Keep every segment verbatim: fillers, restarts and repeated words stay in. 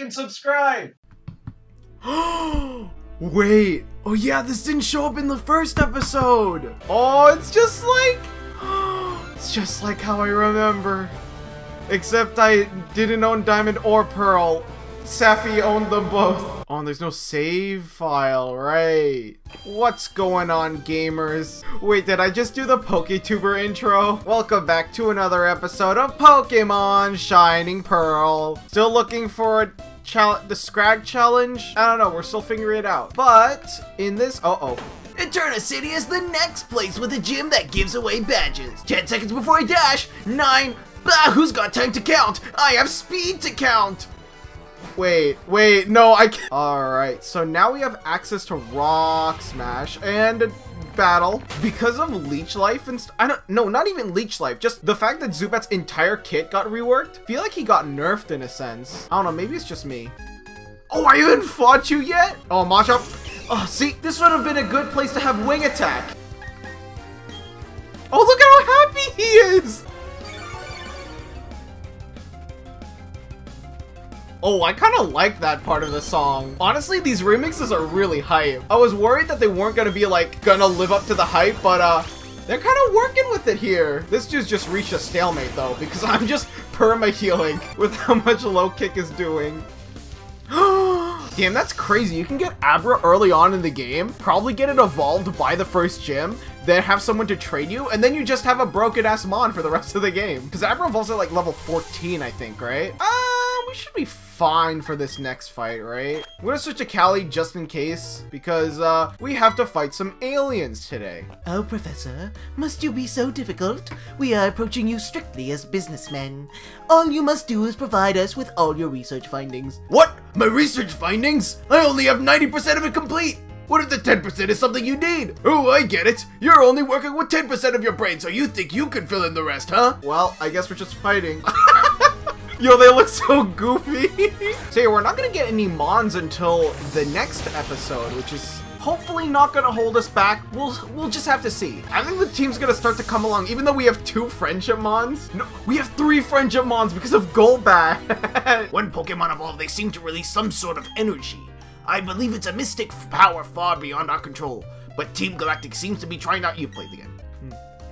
like and subscribe. Wait. Oh yeah, this didn't show up in the first episode. Oh, it's just like, it's just like how I remember. Except I didn't own Diamond or Pearl. Safi owned them both. Oh, and there's no save file, right? What's going on, gamers? Wait, did I just do the Pokétuber intro? Welcome back to another episode of Pokémon Shining Pearl. Still looking for a challenge, the Scrag challenge? I don't know, we're still figuring it out. But in this, uh-oh. Eterna City is the next place with a gym that gives away badges. ten seconds before I dash, nine, bah, who's got time to count? I have speed to count. Wait, wait, no, I can't. Alright, so now we have access to Rock Smash and Battle. Because of Leech Life and st I don't- no, not even Leech Life, just the fact that Zubat's entire kit got reworked. I feel like he got nerfed in a sense. I don't know, maybe it's just me. Oh, I haven't fought you yet? Oh, Machop. Oh, see, this would have been a good place to have Wing Attack. Oh, look at how happy he is! Oh, I kind of like that part of the song. Honestly, these remixes are really hype. I was worried that they weren't gonna be like, gonna live up to the hype, but uh, they're kind of working with it here. This dude's just reached a stalemate though, because I'm just perma-healing with how much low kick is doing. Damn, that's crazy. You can get Abra early on in the game, probably get it evolved by the first gym, then have someone to trade you, and then you just have a broken ass mon for the rest of the game. Because Abra evolves at like level fourteen, I think, right? Ah! Uh, We should be fine for this next fight, right? I'm gonna switch to Cali just in case, because uh, we have to fight some aliens today. Oh, Professor, must you be so difficult? We are approaching you strictly as businessmen. All you must do is provide us with all your research findings. What? My research findings? I only have ninety percent of it complete! What if the ten percent is something you need? Oh, I get it. You're only working with ten percent of your brain, so you think you can fill in the rest, huh? Well, I guess we're just fighting. Yo, they look so goofy. So yeah, we're not gonna get any mons until the next episode, which is hopefully not gonna hold us back. We'll we'll just have to see. I think the team's gonna start to come along, even though we have two friendship mons. No, we have three friendship mons because of Golbat. When Pokemon evolve, they seem to release some sort of energy. I believe it's a mystic power far beyond our control, but Team Galactic seems to be trying out. You played the game.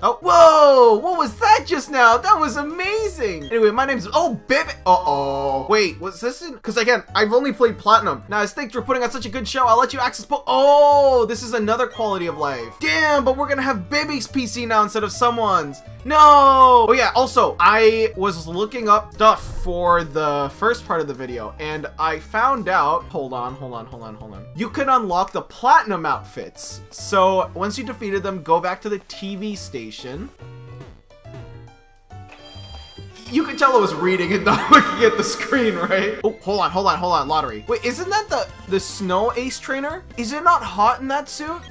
Oh, whoa! What was that just now? That was amazing! Anyway, my name's- Oh, Bib- Uh-oh. Wait, was this in- Because again, I've only played Platinum. Now, I think for putting on such a good show, I'll let you access po- Oh, this is another quality of life. Damn, but we're gonna have Bibby's P C now instead of someone's. No! Oh yeah, also, I was looking up stuff for the first part of the video, and I found out- Hold on, hold on, hold on, hold on. You could unlock the Platinum outfits. So, once you defeated them, go back to the T V station. You can tell I was reading and not looking at the screen, right? Oh, hold on, hold on, hold on, lottery. Wait, isn't that the, the Sinnoh Ace Trainer? Is it not hot in that suit?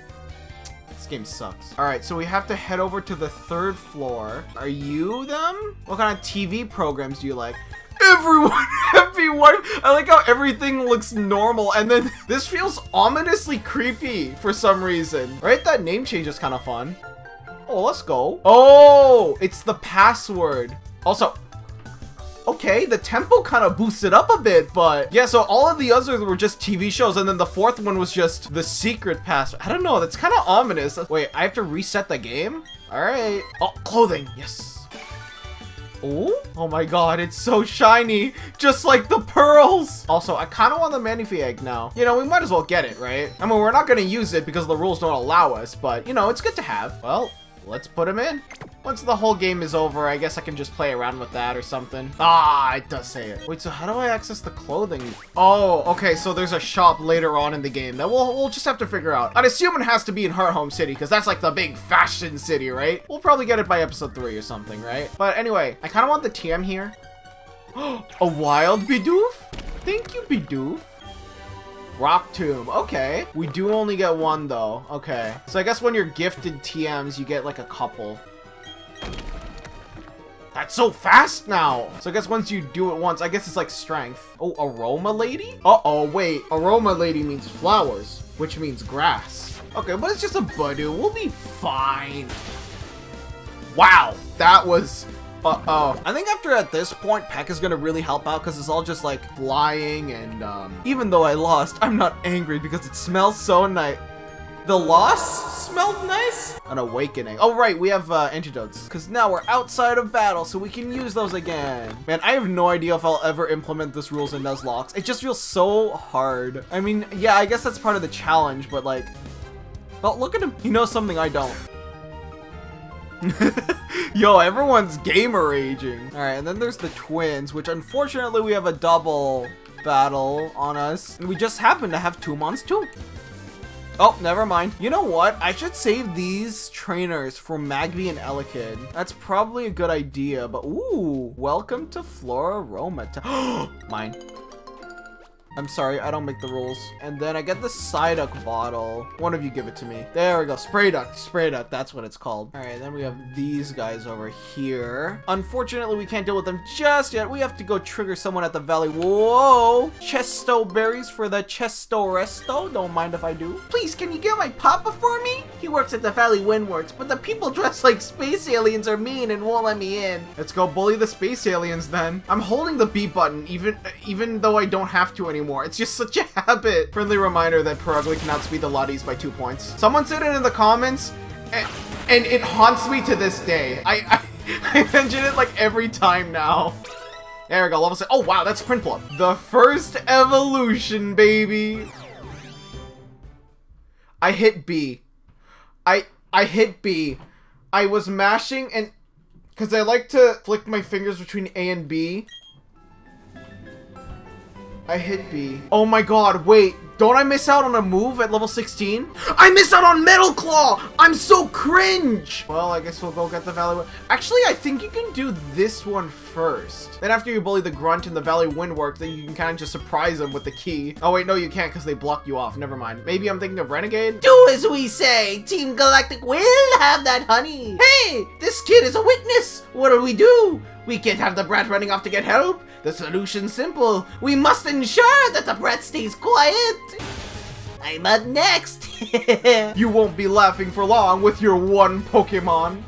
This game sucks. All right, so we have to head over to the third floor. Are you them? What kind of T V programs do you like? Everyone, everyone. I like how everything looks normal, and then this feels ominously creepy for some reason. Right, that name change is kind of fun. Oh, let's go. Oh, it's the password. Also, okay, the tempo kind of boosted up a bit, but yeah, so all of the others were just T V shows, and then the fourth one was just the secret password. I don't know, that's kind of ominous. Wait, I have to reset the game? All right. Oh, clothing, yes. Oh, oh my God, it's so shiny, just like the pearls. Also, I kind of want the Manaphy egg now. You know, we might as well get it, right? I mean, we're not gonna use it because the rules don't allow us, but you know, it's good to have. Well. Let's put him in. Once the whole game is over, I guess I can just play around with that or something. Ah, it does say it. Wait, so how do I access the clothing? Oh, okay, so there's a shop later on in the game that we'll, we'll just have to figure out. I'd assume it has to be in Hearthome City, because that's like the big fashion city, right? We'll probably get it by episode three or something, right? But anyway, I kind of want the T M here. A wild Bidoof? Thank you, Bidoof. Rock Tomb, okay. We do only get one though, okay. So I guess when you're gifted T Ms, you get like a couple. That's so fast now. So I guess once you do it once, I guess it's like strength. Oh, Aroma Lady? Uh-oh, wait, Aroma Lady means flowers, which means grass. Okay, but it's just a Badoo, we'll be fine. Wow, that was uh oh. I think after at this point, Peck is gonna really help out because it's all just like flying and um, even though I lost, I'm not angry because it smells so nice. The loss smelled nice? An awakening. Oh, right, we have uh, antidotes. Because now we're outside of battle, so we can use those again. Man, I have no idea if I'll ever implement this rules in Nuzlocke. It just feels so hard. I mean, yeah, I guess that's part of the challenge, but like... Well, look at him. He knows something I don't. Yo, everyone's gamer aging. All right, and then there's the twins, which unfortunately we have a double battle on us. And we just happen to have two mons too. Oh, never mind. You know what? I should save these trainers for Magby and Elekid. That's probably a good idea, but ooh, welcome to Floraroma Town. Mine. I'm sorry, I don't make the rules. And then I get the Psyduck bottle. One of you give it to me. There we go, Spray Duck, Spray Duck, that's what it's called. All right, then we have these guys over here. Unfortunately, we can't deal with them just yet. We have to go trigger someone at the valley. Whoa, Chesto berries for the Chesto Resto. Don't mind if I do. Please, can you get my papa for me? He works at the Valley Windworks, but the people dressed like space aliens are mean and won't let me in. Let's go bully the space aliens then. I'm holding the B button, even, even though I don't have to anymore. It's just such a habit. Friendly reminder that Perugly can outspeed the Lotties by two points. Someone said it in the comments, and, and it haunts me to this day. I, I, I mention it like every time now. There we go, level six. Oh wow, that's Prinplup. The first evolution, baby. I hit B. I, I hit B. I was mashing and, cause I like to flick my fingers between A and B. I hit B. Oh my god, wait. Don't I miss out on a move at level sixteen? I miss out on Metal Claw! I'm so cringe! Well, I guess we'll go get the Valley Wind. Actually, I think you can do this one first. Then after you bully the Grunt and the Valley Windwork, then you can kind of just surprise them with the key. Oh wait, no you can't because they block you off. Never mind. Maybe I'm thinking of Renegade? Do as we say! Team Galactic will have that honey! Hey! This kid is a witness! What do we do? We can't have the brat running off to get help. The solution's simple. We must ensure that the brat stays quiet. I'm up next. You won't be laughing for long with your one Pokemon.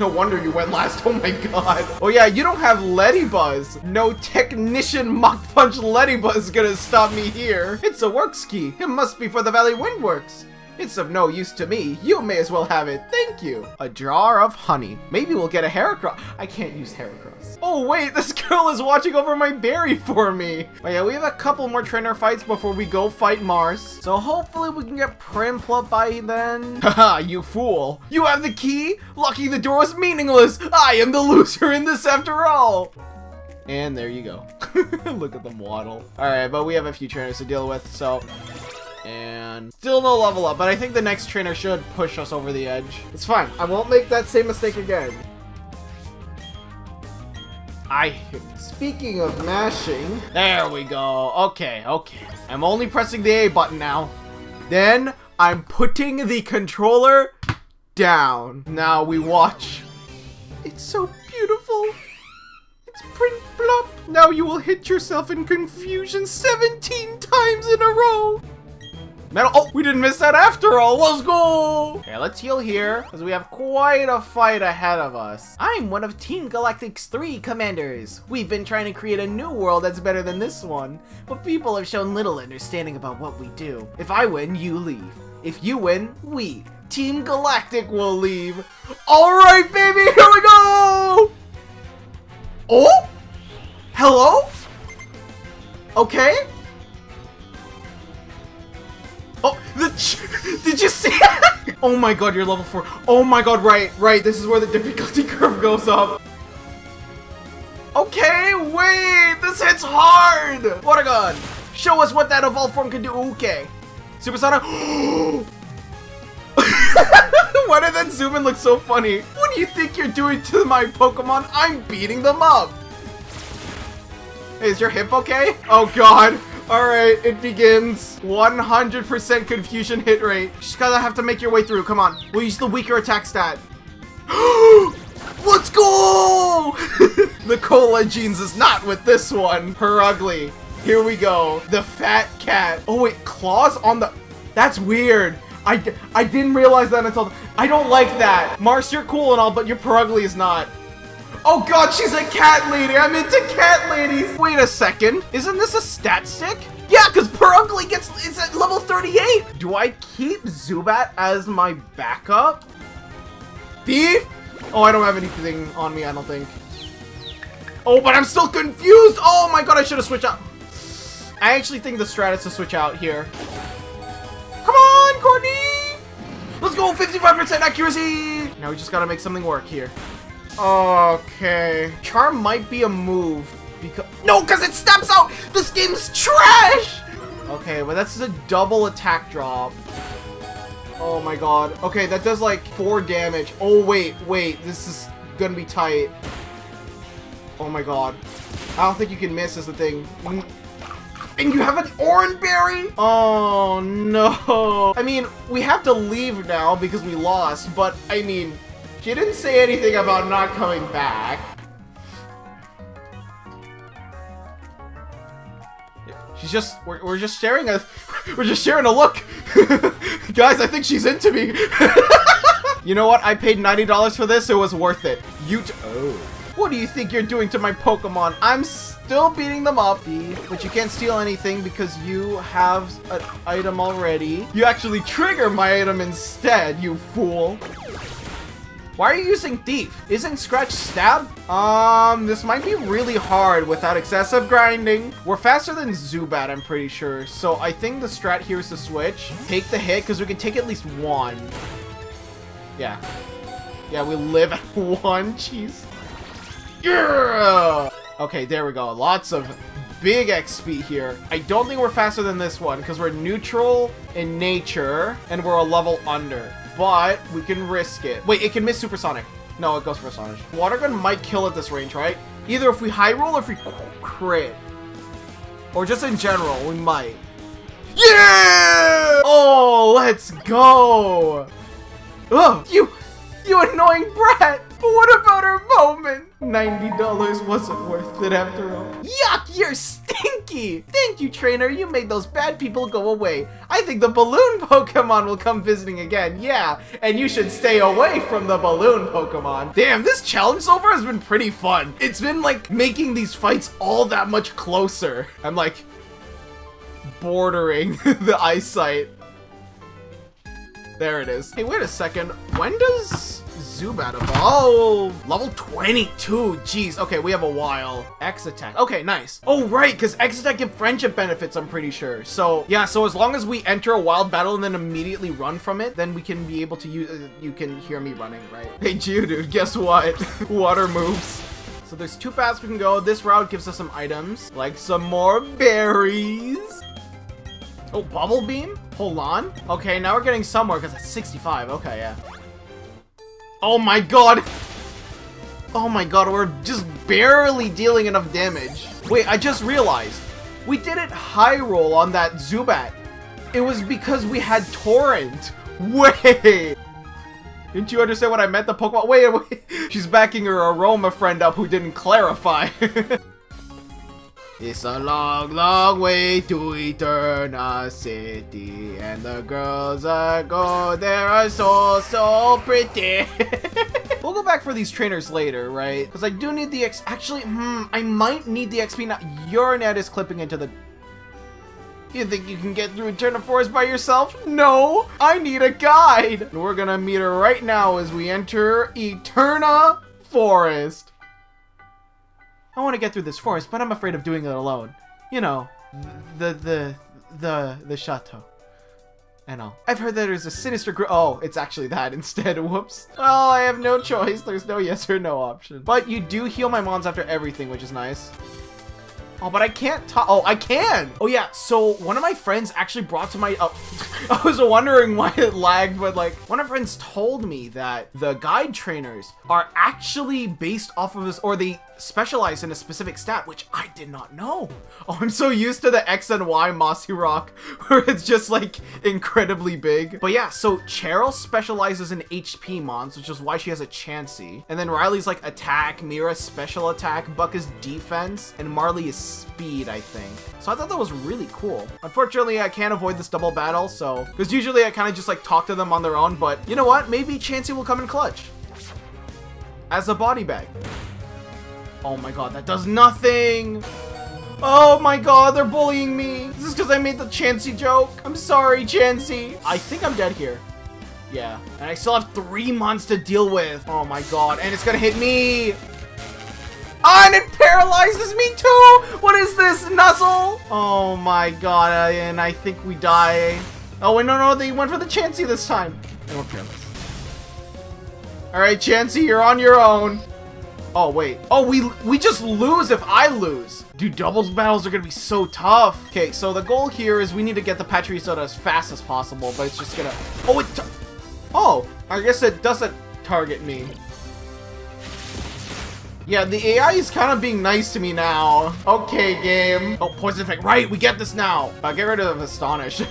No wonder you went last. Oh my god. Oh yeah, you don't have Ledyba's. No technician Mach Punch Ledyba is gonna stop me here. It's a works key. It must be for the Valley Windworks. It's of no use to me. You may as well have it. Thank you. A jar of honey. Maybe we'll get a Heracross. I can't use Heracross. Oh wait, this girl is watching over my berry for me. Oh yeah, we have a couple more trainer fights before we go fight Mars. So hopefully we can get Prinplup by then. Haha, you fool. You have the key? Lucky the door was meaningless. I am the loser in this after all. And there you go. Look at them waddle. All right, but we have a few trainers to deal with, so. And still no level up, but I think the next trainer should push us over the edge. It's fine. I won't make that same mistake again. I... Speaking of mashing... There we go. Okay, okay. I'm only pressing the A button now. Then I'm putting the controller down. Now we watch. It's so beautiful. It's Prinplup. Now you will hit yourself in confusion seventeen times in a row. Metal. Oh, we didn't miss that after all. Let's go. Okay, let's heal here because we have quite a fight ahead of us. I'm one of Team Galactic's three commanders. We've been trying to create a new world that's better than this one, but people have shown little understanding about what we do. If I win, you leave. If you win, we, Team Galactic, will leave. All right, baby, here we go. Oh, hello. Okay. Oh, the ch did you see? Oh my god, you're level four. Oh my god, right, right. This is where the difficulty curve goes up. Okay, wait, this hits hard. Porygon, show us what that evolved form can do. Okay, Super Sonic. Why did that zoom in look so funny? What do you think you're doing to my Pokemon? I'm beating them up. Hey, is your hip okay? Oh god. Alright, it begins. one hundred percent confusion hit rate. You just gotta have to make your way through. Come on. We'll use the weaker attack stat. Let's go! The cola jeans is not with this one. Perugly. Here we go. The fat cat. Oh wait, claws on the... That's weird. I, I didn't realize that until... I don't like that. Mars, you're cool and all, but your Perugly is not. Oh god, she's a cat lady! I'm into cat ladies! Wait a second, isn't this a stat stick? Yeah, because Perugly gets is at level thirty-eight! Do I keep Zubat as my backup? Beef? Oh, I don't have anything on me, I don't think. Oh, but I'm still confused! Oh my god, I should have switched out. I actually think the strat is to switch out here. Come on, Courtney! Let's go, fifty-five percent accuracy! Now we just gotta make something work here. Okay. Charm might be a move because— no, because it steps out! This game's trash! Okay, but that's a double attack drop. Oh my god. Okay, that does like four damage. Oh wait, wait, this is gonna be tight. Oh my god. I don't think you can miss is the thing. And you have an orange berry? Oh no. I mean, we have to leave now because we lost, but I mean, she didn't say anything about not coming back. She's just, we're, we're just sharing a, we're just sharing a look. Guys, I think she's into me. You know what? I paid ninety dollars for this. It was worth it. You t oh. What do you think you're doing to my Pokemon? I'm still beating them up. But you can't steal anything because you have an item already. You actually trigger my item instead, you fool. Why are you using Thief? Isn't Scratch Stab? Um, this might be really hard without excessive grinding. We're faster than Zubat, I'm pretty sure. So I think the strat here is to switch. Take the hit, because we can take at least one. Yeah. Yeah, we live at one. Jeez. Yeah! Okay, there we go. Lots of big X P here. I don't think we're faster than this one, because we're neutral in nature, and we're a level under. But we can risk it. Wait, it can miss Supersonic. No, it goes for Astonish. Water Gun might kill at this range, right? Either if we high roll or if we crit. Or just in general, we might. Yeah! Oh, let's go! Ugh, you, you annoying brat! But what about her moment? ninety dollars wasn't worth it after all. Yuck, you're stinky! Thank you, trainer. You made those bad people go away. I think the balloon Pokemon will come visiting again. Yeah, and you should stay away from the balloon Pokemon. Damn, this challenge so far has been pretty fun. It's been like making these fights all that much closer. I'm like bordering the eyesight. There it is. Hey, wait a second. When does Zubat evolve? Level twenty-two. Jeez. Okay, we have a while. X attack. Okay, nice. Oh, right, because X attack give friendship benefits, I'm pretty sure. So, yeah, so as long as we enter a wild battle and then immediately run from it, then we can be able to use... Uh, you can hear me running, right? Hey, Geodude, guess what? Water moves. So there's two paths we can go. This route gives us some items, like some more berries. Oh, Bubble Beam? Hold on. Okay, now we're getting somewhere because it's sixty-five. Okay, yeah. Oh my god! Oh my god, we're just barely dealing enough damage. Wait, I just realized. We didn't high roll on that Zubat. It was because we had Torrent. Wait! Didn't you understand what I meant? The Pokemon- Wait, wait. She's backing her Aroma friend up who didn't clarify. It's a long, long way to Eterna City, and the girls that go there are so, so pretty. We'll go back for these trainers later, right? Because I do need the X. Actually, hmm, I might need the X P now. Your net is clipping into the... You think you can get through Eterna Forest by yourself? No, I need a guide. And we're gonna meet her right now as we enter Eterna Forest. I want to get through this forest, but I'm afraid of doing it alone. You know, the, the, the, the chateau. And all. I've heard that there's a sinister group. Oh, it's actually that instead. Whoops. Well, I have no choice. There's no yes or no option. But you do heal my mons after everything, which is nice. Oh, but I can't talk. Oh, I can. Oh, yeah. So one of my friends actually brought to my... Oh, I was wondering why it lagged, but like one of my friends told me that the guide trainers are actually based off of this, or they specialize in a specific stat, which I did not know. Oh, I'm so used to the X and Y Mossy Rock where it's just like incredibly big. But yeah, so Cheryl specializes in H P mons, which is why she has a Chansey. And then Riley's like attack, Mira special attack, Buck is defense, and Marley is speed, I think. So I thought that was really cool. Unfortunately, I can't avoid this double battle, so... Because usually I kind of just, like, talk to them on their own, but... You know what? Maybe Chansey will come in clutch. As a body bag. Oh my god, that does nothing! Oh my god, they're bullying me! Is this because I made the Chansey joke? I'm sorry, Chansey! I think I'm dead here. Yeah. And I still have three months to deal with. Oh my god, and it's gonna hit me! Ah, and it paralyzes me too! What is this, Nuzzle? Oh my god, and I think we die. Oh, wait, no, no, they went for the Chansey this time. And we're paralyzed. Alright, Chansey, you're on your own. Oh, wait. Oh, we we just lose if I lose. Dude, doubles battles are gonna be so tough. Okay, so the goal here is we need to get the Pachirisu as fast as possible, but it's just gonna... Oh, it... Oh, I guess it doesn't target me. Yeah, the A I is kind of being nice to me now. Okay, game. Oh, poison effect. Right, we get this now. Uh, get rid of Astonish.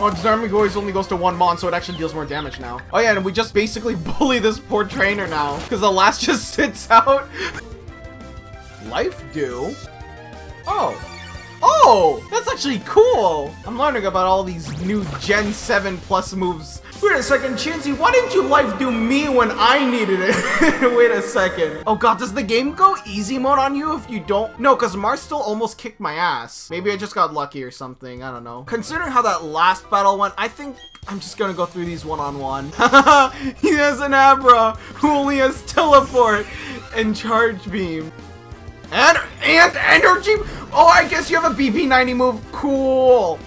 Oh, Disarming Voice only goes to one mon, so it actually deals more damage now. Oh yeah, and we just basically bully this poor trainer now, because the last just sits out. Life dew? Oh. Oh! That's actually cool! I'm learning about all these new Gen seven plus moves. Wait a second, Chansey, why didn't you life do me when I needed it? Wait a second. Oh god, does the game go easy mode on you if you don't? No, because Mars still almost kicked my ass. Maybe I just got lucky or something, I don't know. Considering how that last battle went, I think I'm just gonna go through these one-on-one. He has an Abra, who only has Teleport and Charge Beam. And, and, energy! Oh, I guess you have a B P ninety move. Cool.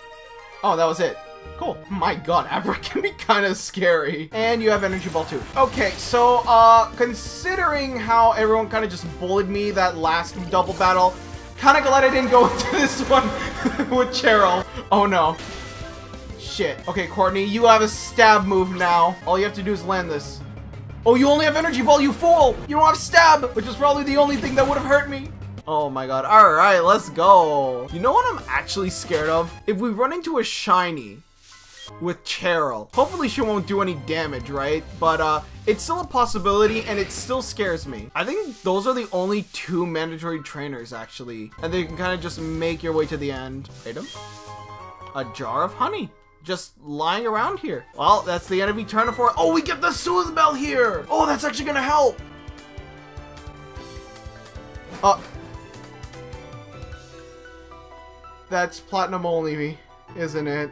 Oh, that was it. Cool. My god, Abra can be kind of scary. And you have energy ball too. Okay, so, uh, considering how everyone kind of just bullied me that last double battle, kind of glad I didn't go into this one with Cheryl. Oh no. Shit. Okay, Courtney, you have a stab move now. All you have to do is land this. Oh, you only have energy ball, you fool! You don't have stab, which is probably the only thing that would have hurt me. Oh my god. All right, let's go. You know what I'm actually scared of? If we run into a shiny with Cheryl, hopefully she won't do any damage, right? But uh, it's still a possibility, and it still scares me. I think those are the only two mandatory trainers, actually. And they can kind of just make your way to the end. Item? A jar of honey. Just lying around here. Well, that's the end of Eterna Forest. Oh, we get the Soothe Bell here! Oh, that's actually gonna help! Oh. That's Platinum only, isn't it?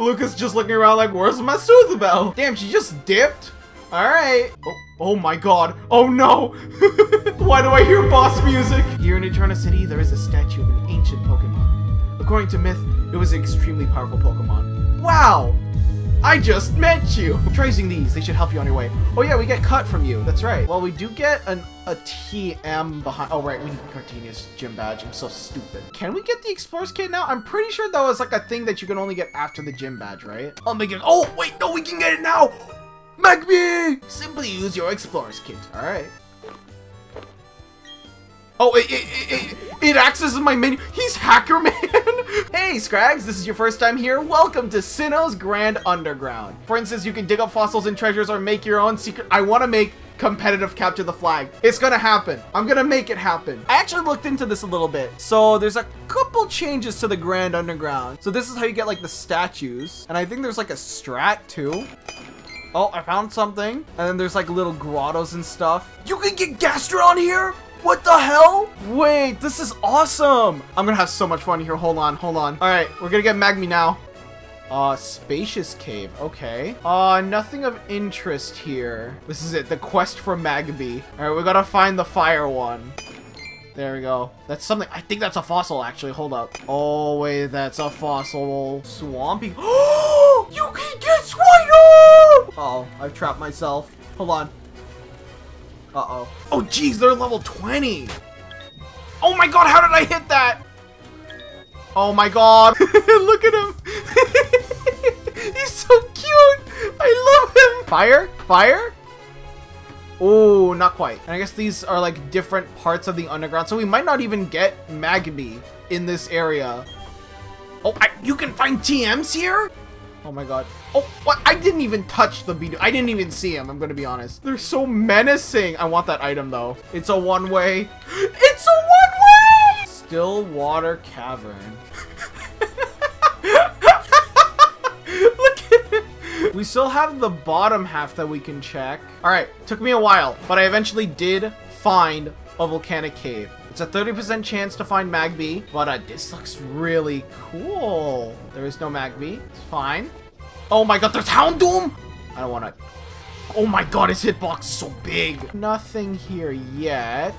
Lucas just looking around like, where's my Soothe Bell? Damn, she just dipped? Alright. Oh, oh my god. Oh no! Why do I hear boss music? Here in Eterna City, there is a statue of an ancient Pokemon. According to myth, it was an extremely powerful Pokemon. Wow! I just met you! Tracing these, they should help you on your way. Oh yeah, we get cut from you, that's right. Well, we do get an, a T M behind- Oh right, we need Gardenia's gym badge, I'm so stupid. Can we get the Explorer's Kit now? I'm pretty sure that was like a thing that you can only get after the gym badge, right? Oh my god, oh wait, no, we can get it now! Magby! Simply use your Explorer's Kit, alright. Oh, it, it, it, it, it accesses my menu. He's Hacker Man. Hey, Scrags, this is your first time here. Welcome to Sinnoh's Grand Underground. For instance, you can dig up fossils and treasures or make your own secret. I want to make competitive capture the flag. It's going to happen. I'm going to make it happen. I actually looked into this a little bit. So there's a couple changes to the Grand Underground. So this is how you get like the statues. And I think there's like a strat too. Oh, I found something. And then there's like little grottos and stuff. You can get Gastron here. What the hell? Wait, this is awesome. I'm gonna have so much fun here. Hold on, hold on. All right, we're gonna get Magmi now. Uh, spacious cave, okay. Uh, nothing of interest here. This is it, the quest for Magby. All right, we gotta find the fire one. There we go. That's something, I think that's a fossil actually, hold up. Oh wait, that's a fossil. Swampy. Oh, you can get Swinub! Uh-oh, I've trapped myself. Hold on. Uh-oh. Oh, geez, they're level twenty. Oh my god, how did I hit that? Oh my god. Look at him. He's so cute. I love him. Fire? Fire? Oh, not quite. And I guess these are like different parts of the underground, so we might not even get Magby in this area. Oh, I, you can find T Ms here? Oh my god. Oh, what? I didn't even touch the Bidoof. I didn't even see him, I'm gonna be honest. They're so menacing. I want that item though. It's a one-way. It's a one-way! Still water cavern. Look at him. We still have the bottom half that we can check. All right, took me a while, but I eventually did find a volcanic cave. It's a thirty percent chance to find Magby, but uh, this looks really cool. There is no Magby. It's fine. Oh my god, there's Houndoom! I don't want to... Oh my god, his hitbox is so big. Nothing here yet.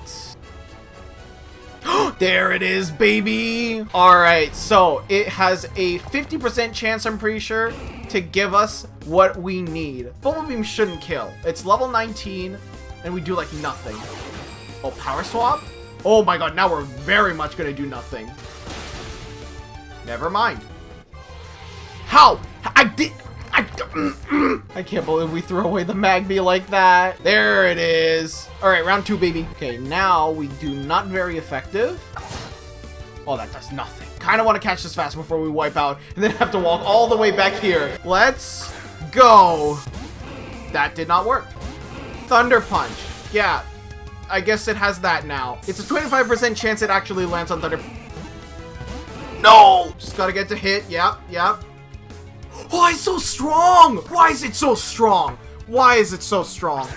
There it is, baby! Alright, so it has a fifty percent chance, I'm pretty sure, to give us what we need. Bubble Beam shouldn't kill. It's level nineteen, and we do, like, nothing. Oh, Power Swap? Oh my god, now we're very much gonna do nothing. Never mind. How? I did... I, I can't believe we threw away the Magby like that. There it is. All right, round two, baby. Okay, now we do not very effective. Oh, that does nothing. Kind of want to catch this fast before we wipe out and then have to walk all the way back here. Let's go. That did not work. Thunder Punch. Yeah, I guess it has that now. It's a twenty-five percent chance it actually lands on Thunder. No! Just got to get to hit. Yep, yep. Why is it so strong? Why is it so strong? Why is it so strong?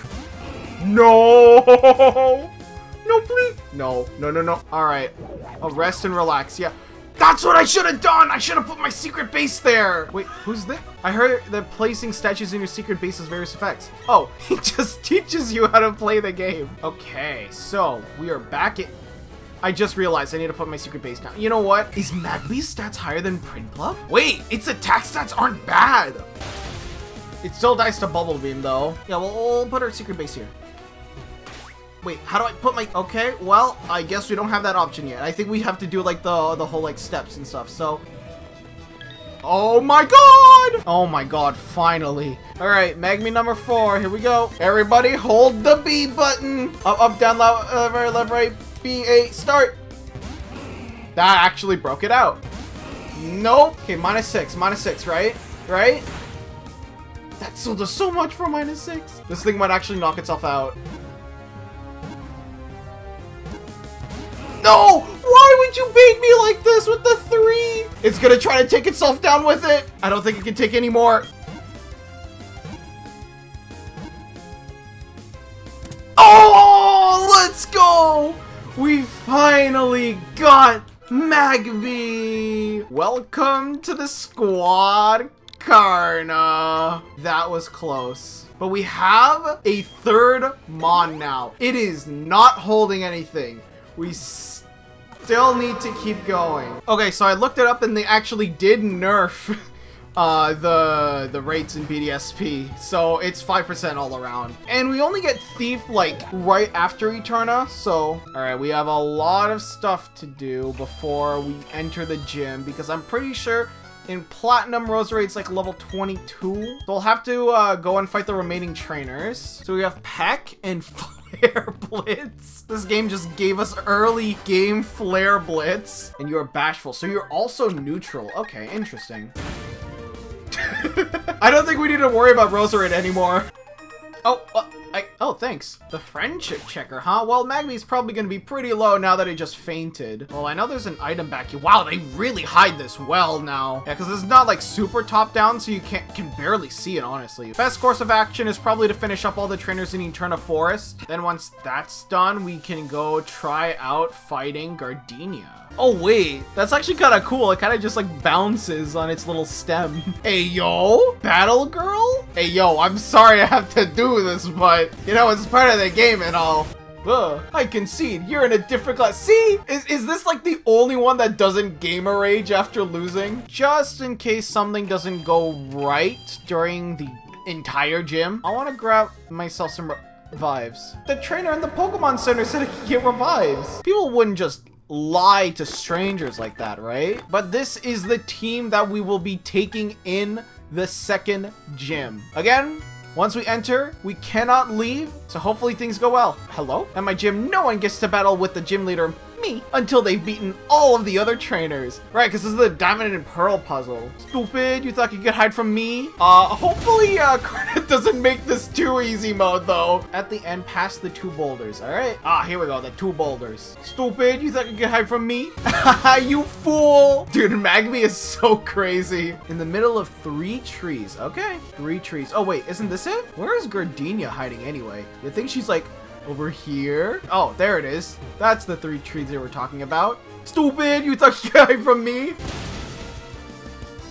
No! No, please! No, no, no, no. Alright. I'll rest and relax. Yeah. That's what I should have done! I should have put my secret base there! Wait, who's there? I heard that placing statues in your secret base has various effects. Oh, he just teaches you how to play the game. Okay, so we are back at... I just realized I need to put my secret base down. You know what? Is Magby's stats higher than Prinplup? Wait, its attack stats aren't bad. It still dies to Bubble Beam though. Yeah, well, we'll put our secret base here. Wait, how do I put my... Okay, well, I guess we don't have that option yet. I think we have to do like the, the whole like steps and stuff, so... Oh my god! Oh my god, finally. All right, Magmi number four, here we go. Everybody hold the B button. Up, up, down, left, right, left, right. B eight, start! That actually broke it out. Nope. Okay, minus six, minus six, right? Right? That still does so much for minus six. This thing might actually knock itself out. No! Why would you bait me like this with the three? It's gonna try to take itself down with it. I don't think it can take any more. Oh, let's go! We finally got Magby! Welcome to the squad, Karna! That was close. But we have a third Mon now. It is not holding anything. We still need to keep going. Okay, so I looked it up and they actually did nerf uh, the, the rates in B D S P. So it's five percent all around. And we only get Thief like right after Eterna. So, all right, we have a lot of stuff to do before we enter the gym because I'm pretty sure in Platinum, Roserade's like level twenty-two. So I'll have to uh, go and fight the remaining trainers. So we have Peck and Flare Blitz. This game just gave us early game Flare Blitz. And you're bashful, so you're also neutral. Okay, interesting. I don't think we need to worry about Roserade anymore. Oh, uh, I, oh, thanks. The friendship checker, huh? Well, Magby's probably going to be pretty low now that it just fainted. Well, I know there's an item back here. Wow, they really hide this well now. Yeah, because it's not like super top down, so you can't can barely see it, honestly. Best course of action is probably to finish up all the trainers in Eterna Forest. Then once that's done, we can go try out fighting Gardenia. Oh wait, that's actually kind of cool. It kind of just like bounces on its little stem. Hey yo, Battle Girl? Hey yo, I'm sorry I have to do this, but you know, it's part of the game and all. Ugh, I concede, you're in a different class. See, is, is this like the only one that doesn't gamer rage after losing? Just in case something doesn't go right during the entire gym, I want to grab myself some revives. The trainer in the Pokemon Center said I could get revives. People wouldn't just lie to strangers like that, right? But this is the team that we will be taking in the second gym. Again, once we enter, we cannot leave, so hopefully things go well. Hello? At my gym, no one gets to battle with the gym leader, me, until they've beaten all of the other trainers. Right, because this is the Diamond and Pearl puzzle. Stupid, you thought you could hide from me? Uh, hopefully, uh, Karna doesn't make this too easy mode, though. At the end, past the two boulders, all right? Ah, here we go, the two boulders. Stupid, you thought you could hide from me? Haha, you fool! Dude, Magby is so crazy. In the middle of three trees, okay. Three trees. Oh, wait, isn't this it? Where is Gardenia hiding anyway? I think she's like Over here. Oh, there it is. That's the three trees they were talking about. Stupid, you took guy from me.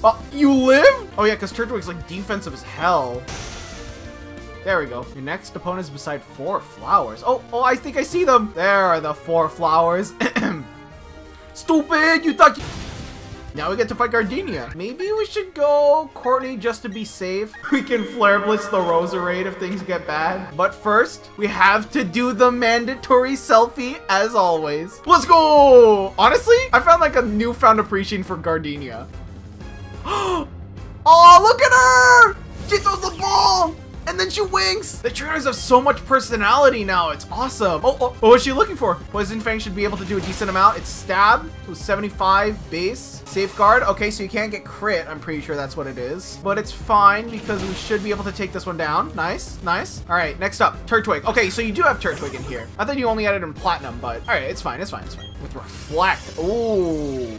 Oh, you live? Oh yeah, because Turtwig's like defensive as hell. There we go. Your next opponent is beside four flowers. Oh, oh, I think I see them. There are the four flowers. Stupid, you thought you... Now we get to fight Gardenia. Maybe we should go Courtney just to be safe. We can Flare Blitz the Roserade if things get bad. But first, we have to do the mandatory selfie as always. Let's go! Honestly, I found like a newfound appreciation for Gardenia. Oh, look at her! She throws the ball! And then she winks! The trainers have so much personality now, it's awesome! Oh, oh, what was she looking for? Poison Fang should be able to do a decent amount. It's Stab, with seventy-five base. Safeguard, okay, so you can't get crit, I'm pretty sure that's what it is. But it's fine, because we should be able to take this one down. Nice, nice. Alright, next up, Turtwig. Okay, so you do have Turtwig in here. I thought you only had it in Platinum, but alright, it's fine, it's fine, it's fine. With Reflect, ooh.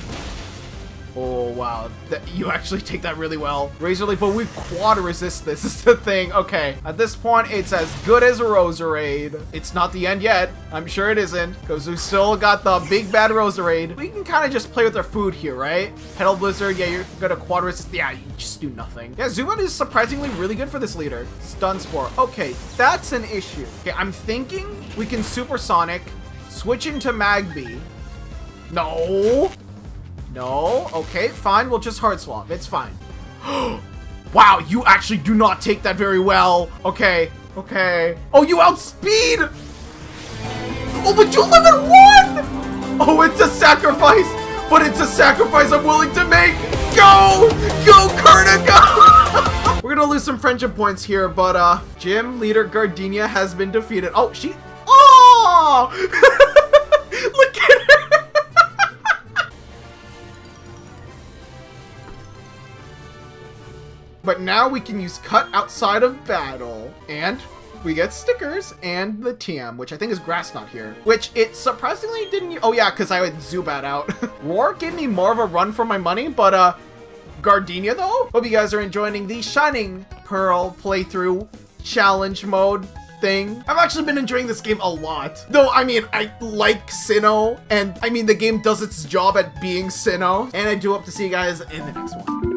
Oh, wow. That, you actually take that really well. Razor Leaf, but we quad resist this is the thing. Okay. At this point, it's as good as a Roserade. It's not the end yet. I'm sure it isn't, because we still got the big bad Roserade. We can kind of just play with our food here, right? Petal Blizzard, yeah, you're going to quad resist. Yeah, you just do nothing. Yeah, Zubat is surprisingly really good for this leader. Stun Spore. Okay, that's an issue. Okay, I'm thinking we can Supersonic, switch into Magby. No. No, okay, fine, we'll just Heart Swap, it's fine. Wow, you actually do not take that very well. Okay, okay. Oh, you outspeed! Oh, but you live at one! Oh, it's a sacrifice, but it's a sacrifice I'm willing to make. Go! Go, Kurta, go! We're gonna lose some friendship points here, but uh, Gym Leader Gardenia has been defeated. Oh, she, oh! Look at her! But now we can use Cut outside of battle, and we get stickers and the T M, which I think is Grass Knot here, which it surprisingly didn't. Oh yeah, because I would Zubat out. Roar gave me more of a run for my money, but uh, Gardenia though? Hope you guys are enjoying the Shining Pearl playthrough challenge mode thing. I've actually been enjoying this game a lot. Though, I mean, I like Sinnoh, and I mean, the game does its job at being Sinnoh, and I do hope to see you guys in the next one.